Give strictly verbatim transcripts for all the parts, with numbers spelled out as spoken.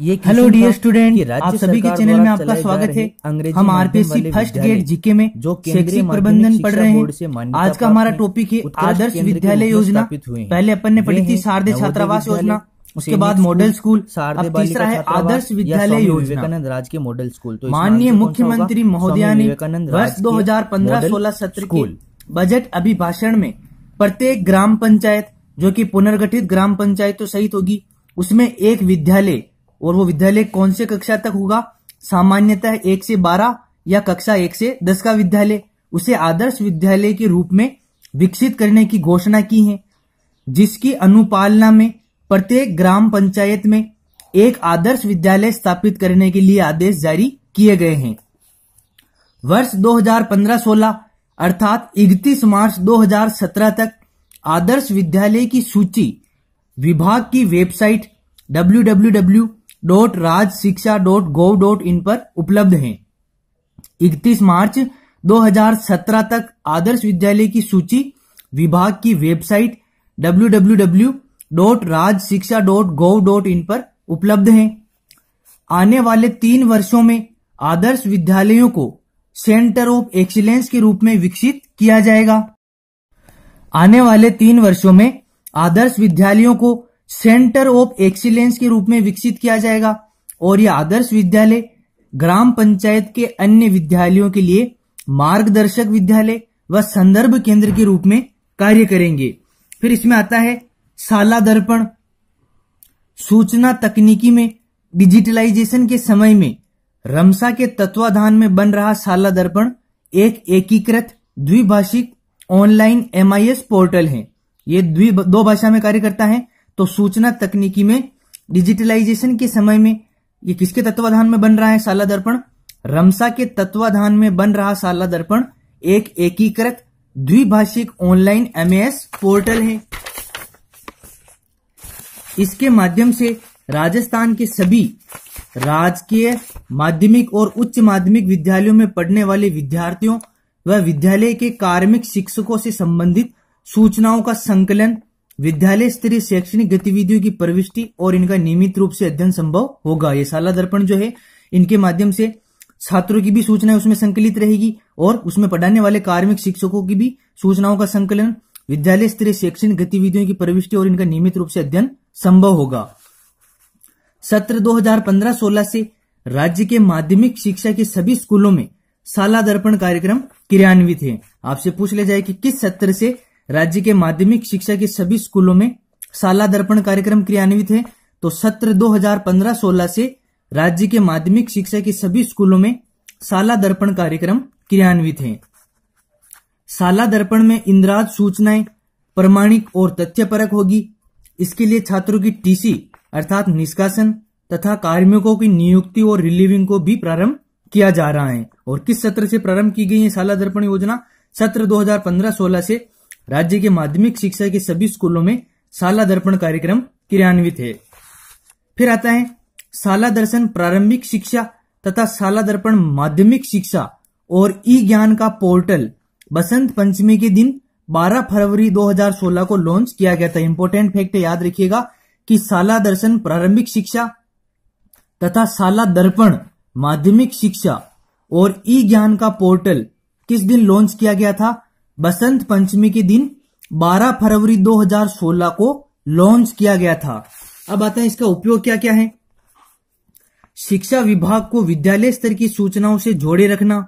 Hello dear student, आप सभी के चैनल में आपका स्वागत है। हम आरपीएससी फर्स्ट ग्रेड जीके में शैक्षिक प्रबंधन पढ़ रहे हैं। आज का हमारा टॉपिक है आदर्श विद्यालय योजना। पहले अपन ने पढ़ी थी शारदीय छात्रावास योजना, उसके बाद मॉडल स्कूल, अब तीसरा है आदर्श विद्यालय योजना राज के मॉडल स्कूल। तो माननीय मुख्यमंत्री महोदया ने वर्ष दो हजार पंद्रह सोलह सत्र के बजट अभिभाषण में प्रत्येक ग्राम पंचायत, जो की पुनर्गठित ग्राम पंचायत तो सहित होगी, उसमें एक विद्यालय, और वो विद्यालय कौन से कक्षा तक होगा, सामान्यतः एक से बारह या कक्षा एक से दस का विद्यालय, उसे आदर्श विद्यालय के रूप में विकसित करने की घोषणा की है, जिसकी अनुपालना में प्रत्येक ग्राम पंचायत में एक आदर्श विद्यालय स्थापित करने के लिए आदेश जारी किए गए हैं। वर्ष दो हजार पंद्रह सोलह अर्थात इकतीस मार्च दो हजार सत्रह तक आदर्श विद्यालय की सूची विभाग की website W W W dot Raj Shiksha dot gov dot in पर उपलब्ध है। इकतीस मार्च दो हजार सत्रह तक आदर्श विद्यालय की सूची विभाग की website W W W dot Raj Shiksha dot gov dot in पर उपलब्ध है। आने वाले तीन वर्षों में आदर्श विद्यालयों को सेंटर ऑफ एक्सीलेंस के रूप में विकसित किया जाएगा। आने वाले तीन वर्षों में आदर्श विद्यालयों को सेंटर ऑफ एक्सीलेंस के रूप में विकसित किया जाएगा और यह आदर्श विद्यालय ग्राम पंचायत के अन्य विद्यालयों के लिए मार्गदर्शक विद्यालय व संदर्भ केंद्र के रूप में कार्य करेंगे। फिर इसमें आता है शाला दर्पण। सूचना तकनीकी में डिजिटलाइजेशन के समय में रामसा के तत्वाधान में बन रहा शाला दर्पण एक एकीकृत द्विभाषिक online M I S portal है। ये दो भाषा में कार्य करता है। तो सूचना तकनीकी में डिजिटलाइजेशन के समय में ये किसके तत्वाधान में बन रहा है शाला दर्पण? रामसा के तत्वाधान में बन रहा शाला दर्पण एक एकीकृत द्विभाषिक online M I S portal है। इसके माध्यम से राजस्थान के सभी राजकीय माध्यमिक और उच्च माध्यमिक विद्यालयों में पढ़ने वाले विद्यार्थियों व विद्यालय के कार्मिक शिक्षकों से संबंधित सूचनाओं का संकलन, विद्यालय स्तरीय शैक्षणिक गतिविधियों की प्रविष्टि और इनका नियमित रूप से अध्ययन संभव होगा। ये शाला दर्पण जो है, इनके माध्यम से छात्रों की भी सूचनाएं उसमें संकलित रहेगी और उसमें पढ़ाने वाले कार्मिक शिक्षकों की भी सूचनाओं का संकलन, विद्यालय स्तरीय शैक्षणिक गतिविधियों की प्रविष्टि और इनका नियमित रूप से अध्ययन संभव होगा। सत्र दो हजार पंद्रह सोलह से राज्य के माध्यमिक शिक्षा के सभी स्कूलों में शाला दर्पण कार्यक्रम क्रियान्वित है। आपसे पूछ लिया जाए कि किस सत्र से राज्य के माध्यमिक शिक्षा के सभी स्कूलों में शाला दर्पण कार्यक्रम क्रियान्वित है, तो सत्र दो हजार पंद्रह सोलह से राज्य के माध्यमिक शिक्षा के सभी स्कूलों में शाला दर्पण कार्यक्रम क्रियान्वित है। शाला दर्पण में इंदिराज सूचनाएं प्रमाणिक और तथ्यपरक होगी। इसके लिए छात्रों की टी सी अर्थात निष्कासन तथा कार्मिकों की नियुक्ति और रिलीविंग को भी प्रारंभ किया जा रहा है। और किस सत्र से प्रारंभ की गई है शाला दर्पण योजना? सत्र दो हजार पंद्रह सोलह से राज्य के माध्यमिक शिक्षा के सभी स्कूलों में शाला दर्पण कार्यक्रम क्रियान्वित है। फिर आता है शाला दर्शन प्रारंभिक शिक्षा तथा शाला दर्पण माध्यमिक शिक्षा और ई ज्ञान का पोर्टल बसंत पंचमी के दिन बारह फरवरी दो हजार सोलह को लॉन्च किया गया था। इंपॉर्टेंट फैक्ट याद रखिएगा कि शाला दर्शन प्रारंभिक शिक्षा तथा शाला दर्पण माध्यमिक शिक्षा और ई ज्ञान का पोर्टल किस दिन लॉन्च किया गया था? बसंत पंचमी के दिन बारह फरवरी दो हजार सोलह को लॉन्च किया गया था। अब आता है इसका उपयोग क्या क्या है। शिक्षा विभाग को विद्यालय स्तर की सूचनाओं से जोड़े रखना,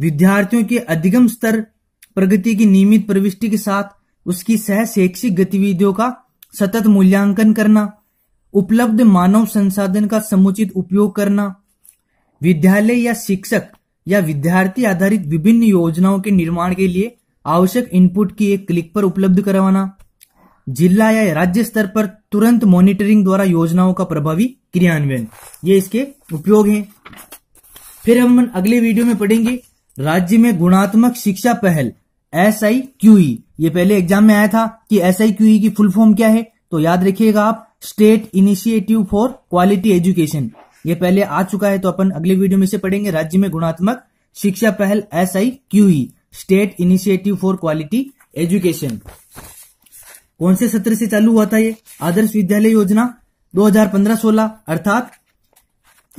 विद्यार्थियों के अधिगम स्तर प्रगति की नियमित प्रविष्टि के साथ उसकी सह शैक्षिक गतिविधियों का सतत मूल्यांकन करना, उपलब्ध मानव संसाधन का समुचित उपयोग करना, विद्यालय या शिक्षक या विद्यार्थी आधारित विभिन्न योजनाओं के निर्माण के लिए आवश्यक इनपुट की एक क्लिक पर उपलब्ध करवाना, जिला या राज्य स्तर पर तुरंत मॉनिटरिंग द्वारा योजनाओं का प्रभावी क्रियान्वयन, ये इसके उपयोग हैं। फिर हम अगले वीडियो में पढ़ेंगे राज्य में गुणात्मक शिक्षा पहल एस आई क्यू ई। ये पहले एग्जाम में आया था कि एस आई क्यू ई की फुल फॉर्म क्या है, तो याद रखिएगा आप, state initiative for quality education. ये पहले आ चुका है, तो अपन अगले वीडियो में से पढ़ेंगे राज्य में गुणात्मक शिक्षा पहल S I Q E state initiative for quality education. कौन से सत्र से चालू हुआ था ये आदर्श विद्यालय योजना? दो हजार पंद्रह सोलह अर्थात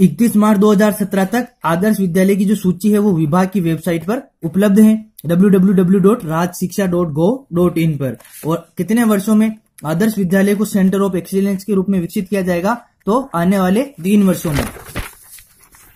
इकतीस मार्च दो हज़ार सत्रह तक आदर्श विद्यालय की जो सूची है वो विभाग की वेबसाइट पर उपलब्ध है W W W dot Rajshiksha dot gov dot in पर। और कितने वर्षों में आदर्श विद्यालय को सेंटर ऑफ एक्सीलेंस के रूप में विकसित किया जाएगा, तो आने वाले तीन वर्षों में।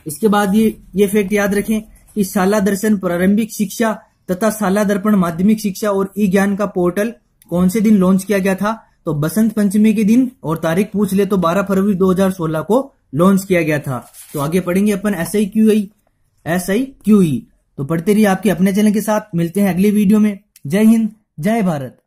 इसके बाद ये ये फैक्ट याद रखें कि शाला दर्शन प्रारंभिक शिक्षा तथा शाला दर्पण माध्यमिक शिक्षा और ई ज्ञान का पोर्टल कौन से दिन लॉन्च किया गया था, तो बसंत पंचमी के दिन, और तारीख पूछ ले तो बारह फरवरी दो हज़ार सोलह को लॉन्च किया गया था। तो आगे पढ़ेंगे अपन S I Q E S I Q E. तो पढ़ते रहिए आपके अपने चैनल के साथ। मिलते हैं अगले वीडियो में। जय हिंद, जय भारत।